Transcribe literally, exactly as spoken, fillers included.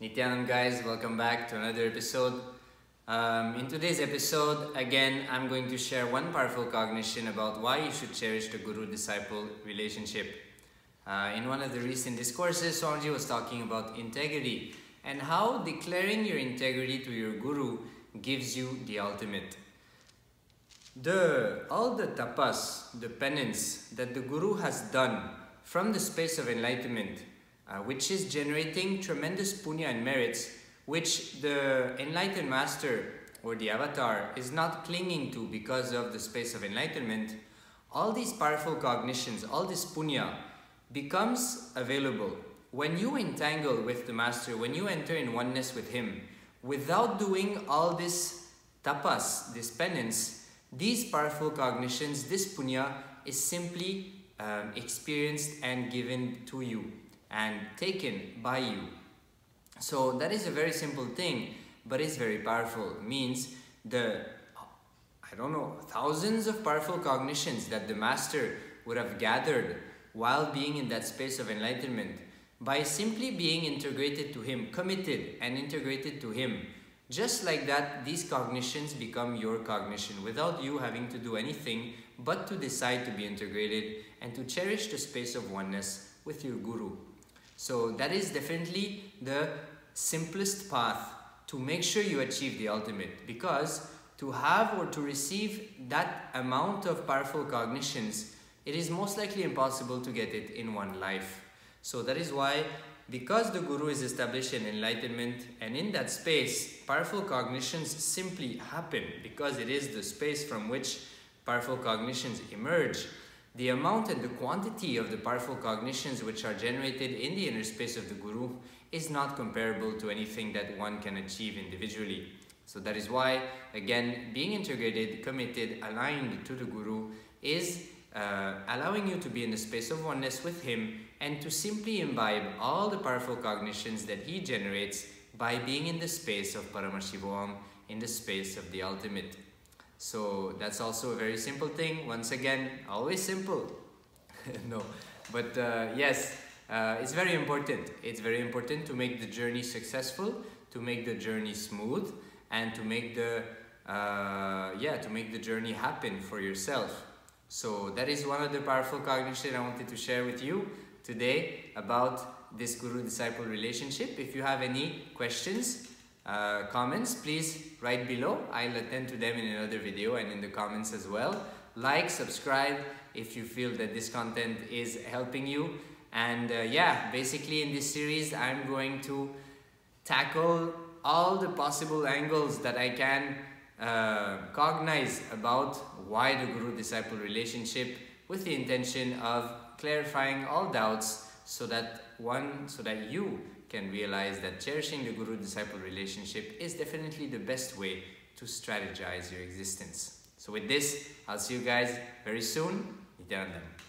Nithyanandam guys, welcome back to another episode. Um, in today's episode, again, I'm going to share one powerful cognition about why you should cherish the Guru-disciple relationship. Uh, in one of the recent discourses, Swamiji was talking about integrity and how declaring your integrity to your Guru gives you the ultimate. The, all the tapas, the penance that the Guru has done from the space of enlightenment, Uh, which is generating tremendous punya and merits, which the enlightened master or the avatar is not clinging to because of the space of enlightenment. All these powerful cognitions, all this punya becomes available when you entangle with the master, when you enter in oneness with him. Without doing all this tapas, this penance, these powerful cognitions, this punya is simply um, experienced and given to you and taken by you. So that is a very simple thing, but it's very powerful. It means the, I don't know, thousands of powerful cognitions that the master would have gathered while being in that space of enlightenment, by simply being integrated to him, committed and integrated to him, just like that, these cognitions become your cognition without you having to do anything but to decide to be integrated and to cherish the space of oneness with your Guru. So that is definitely the simplest path to make sure you achieve the ultimate, because to have or to receive that amount of powerful cognitions, it is most likely impossible to get it in one life. So that is why, because the Guru is established in enlightenment, and in that space, powerful cognitions simply happen because it is the space from which powerful cognitions emerge. The amount and the quantity of the powerful cognitions which are generated in the inner space of the Guru is not comparable to anything that one can achieve individually. So that is why, again, being integrated, committed, aligned to the Guru is uh, allowing you to be in the space of oneness with him and to simply imbibe all the powerful cognitions that he generates by being in the space of Paramashivam, in the space of the ultimate. So that's also a very simple thing. Once again, always simple. No, but uh, yes, uh, it's very important. It's very important to make the journey successful, to make the journey smooth, and to make the uh, yeah, to make the journey happen for yourself. So that is one of the powerful cognitions I wanted to share with you today about this Guru-disciple relationship. If you have any questions, Uh, comments, please write below. I'll attend to them in another video and in the comments as well. Like, subscribe if you feel that this content is helping you. And uh, yeah, basically in this series, I'm going to tackle all the possible angles that I can uh, cognize about why the Guru-disciple relationship, with the intention of clarifying all doubts so that one, so that you can realize that cherishing the Guru-disciple relationship is definitely the best way to strategize your existence. So with this, I'll see you guys very soon. Nithyanandam.